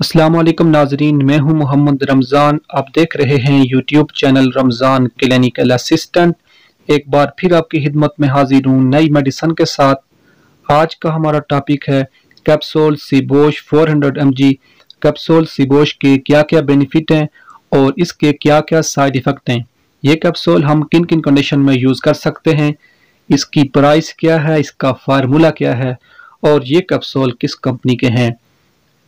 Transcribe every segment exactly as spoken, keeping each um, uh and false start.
अस्सलामुअलैकुम नाजरीन, मैं हूं मोहम्मद रमज़ान। आप देख रहे हैं YouTube channel Ramzan clinical assistant. एक बार फिर आपकी खिदमत में हाजिर हूं नई मेडिसन के साथ। आज का हमारा टॉपिक है कैप्सूल सीबोश चार सौ एम जी। कैप्सूल सीबोश के क्या क्या बेनिफिट हैं और इसके क्या क्या साइड इफ़ेक्ट हैं। ये कैप्सूल हम किन किन कंडीशन में यूज़ कर सकते हैं, इसकी प्राइस क्या है, इसका फार्मूला क्या है और ये कैप्सूल किस कंपनी के हैं।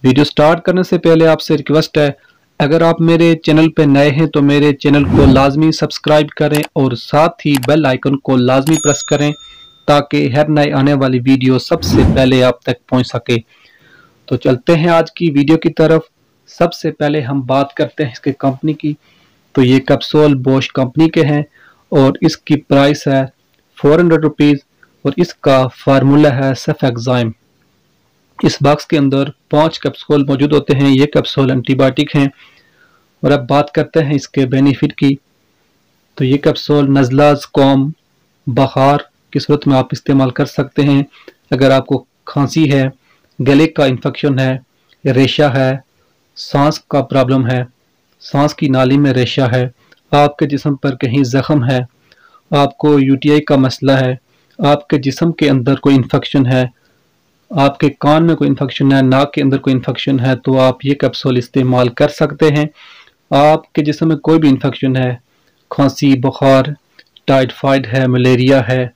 वीडियो स्टार्ट करने से पहले आपसे रिक्वेस्ट है, अगर आप मेरे चैनल पर नए हैं तो मेरे चैनल को लाजमी सब्सक्राइब करें और साथ ही बेल आइकन को लाजमी प्रेस करें ताकि हर नए आने वाली वीडियो सबसे पहले आप तक पहुंच सके। तो चलते हैं आज की वीडियो की तरफ। सबसे पहले हम बात करते हैं इसके कंपनी की। तो ये कैप्सूल बॉश कंपनी के हैं और इसकी प्राइस है फोर हंड्रेड रुपीज़ और इसका फार्मूला है सेफ एग्जाइम। इस बॉक्स के अंदर पांच कैप्सूल मौजूद होते हैं। ये कैप्सूल एंटीबायोटिक हैं। और अब बात करते हैं इसके बेनिफिट की। तो ये कैप्सूल नज़ला, जुकाम, बुखार की सूरत में आप इस्तेमाल कर सकते हैं। अगर आपको खांसी है, गले का इन्फेक्शन है, रेशा है, सांस का प्रॉब्लम है, सांस की नाली में रेशा है, आपके जिस्म पर कहीं ज़ख़म है, आपको यूटीआई का मसला है, आपके जिस्म के अंदर कोई इन्फेक्शन है, आपके कान में कोई इन्फेक्शन है, नाक के अंदर कोई इन्फेक्शन है, तो आप ये कैप्सूल इस्तेमाल कर सकते हैं। आपके जिस्म में कोई भी इन्फेक्शन है, खांसी, बुखार, टाइटफाइड है, मलेरिया है,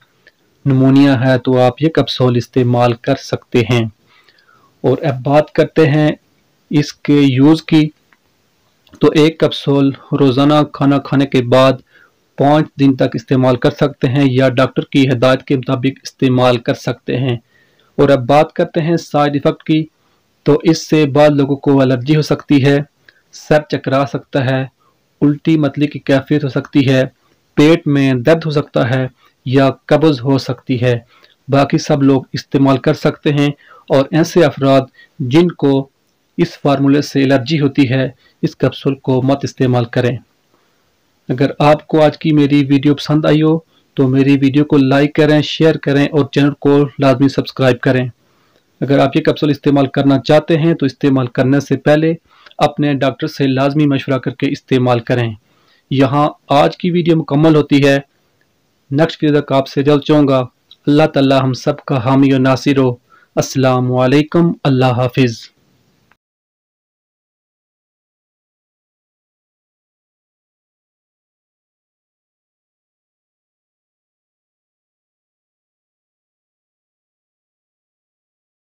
निमोनिया है, तो आप ये कैप्सूल इस्तेमाल कर सकते हैं। और अब बात करते हैं इसके यूज़ की। तो एक कैप्सूल रोज़ाना खाना खाने के बाद पाँच दिन तक इस्तेमाल कर सकते हैं या डॉक्टर की हिदायत के मुताबिक इस्तेमाल कर सकते हैं। और अब बात करते हैं साइड इफ़ेक्ट की। तो इससे बाद लोगों को एलर्जी हो सकती है, सर चकरा सकता है, उल्टी मतली की कैफियत हो सकती है, पेट में दर्द हो सकता है या कब्ज़ हो सकती है। बाकी सब लोग इस्तेमाल कर सकते हैं। और ऐसे अफराद जिनको इस फार्मूले से एलर्जी होती है, इस कैप्सूल को मत इस्तेमाल करें। अगर आपको आज की मेरी वीडियो पसंद आई हो तो मेरी वीडियो को लाइक करें, शेयर करें और चैनल को लाजमी सब्सक्राइब करें। अगर आप ये कैप्सूल इस्तेमाल करना चाहते हैं तो इस्तेमाल करने से पहले अपने डॉक्टर से लाजमी मशवरा करके इस्तेमाल करें। यहाँ आज की वीडियो मुकम्मल होती है। नेक्स्ट वीडियो तक आपसे जल्द चाहूँगा। अल्लाह ताला हम सब का हामी और नासिर हो। अस्सलामु अलैकुम, अल्लाह हाफिज़।